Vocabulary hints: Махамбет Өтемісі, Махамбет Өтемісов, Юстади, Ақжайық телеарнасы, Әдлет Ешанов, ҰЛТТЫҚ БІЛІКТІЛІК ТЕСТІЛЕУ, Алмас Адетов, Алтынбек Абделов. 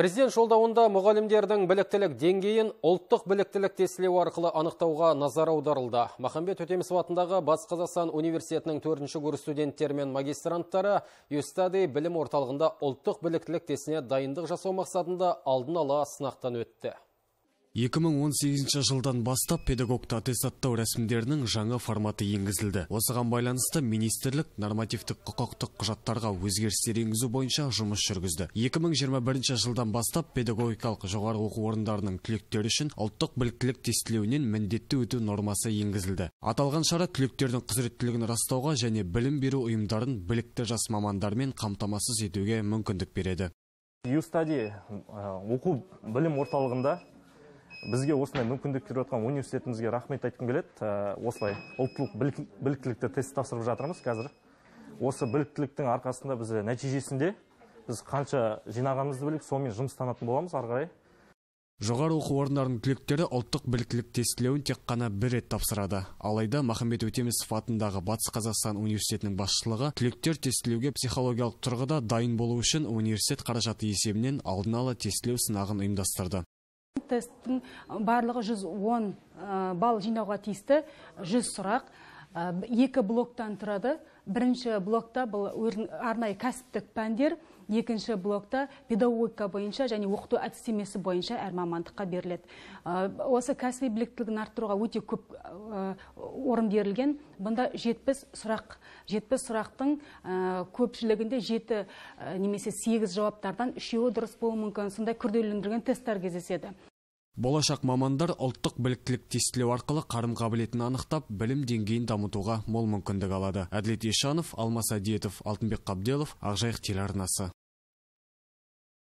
Президент жолдауында мұғалімдердің біліктілік деңгейін ұлттық біліктілік тестілеу арқылы анықтауға назар аударылды. Махамбет Өтемісі атындағы Батыс Қазақстан университетінің 4-ші курс студенттері мен магистранттары Юстади білім орталығында ұлттық біліктілік тестіне дайындық жасау мақсатында алдын ала сынақтан өтті. 2018 жылдан бастап педагогты аттестаттау рәсімдерінің жаңа форматы енгізілді. Осыған байланысты министрлік нормативтік құқықтық құжаттарға өзгерістер енгізу бойынша жұмыс жүргізді. 2021 жылдан бастап педагогикалық жоғары оқу орындарының түлектері үшін ұлттық біліктілік тестілеуінен міндетті өту нормасы енгізілді. Аталған шара түлектердің құзыреттілігін растауға және білім беру ұйымдарын білікті жас мамандармен қамтамасыз етуге мүмкіндік береді. Юстади оқу білім орталығында бізге осындай мүмкіндік беріп отқан университетімізге рахмет айтқым келеді. Осылай ұлттық біліктілікті тест тапсырып жатырмыз қазір. Осы біліктіліктің арқасында біз нәтижесінде біз қанша жинағанымызды біліп, сонымен жұмыстанатын боламыз ары қарай. Жоғары оқу орындарының түлектері ұлттық біліктілік тестілеуін тек қана бір рет тапсырады. Алайда Махамбет Өтемісов атындағы Батыс Қазақстан университетінің басшылығы түлектер тестілеуге психологиялық тұрғыда дайын болу үшін университет қаражаты есебінен алдын ала тестілеу сынағын ұйымдастырды. Тесттің барлығы 110 балл жинауға тиісті, 100 сұрақ, 2 блоктан тұрады. Бірінші блокта бұл арнайы кәсіптік пәндер, екінші блокта педагогика бойынша және оқыту әдістемесі бойынша әр мамандыққа беріледі. Осы кәсіби біліктілігін арттыруға өте көп орын берілген. Бұнда 70 сұрақ, 70 сұрақтың көпшілігінде 7 немесе 8 жауаптардан 3-еуі дұрыс болуы мүмкін. Сондай күрделендірген тесттер кездеседі. Болашақ мамандар ұлттық біліктілік тестілеу арқылы қарым қабілетін анықтап, білім деңгейін дамытуға мол мүмкіндік алады. Әдлет Ешанов, Алмас Адетов, Алтынбек Абделов, Ақжайық телеарнасы.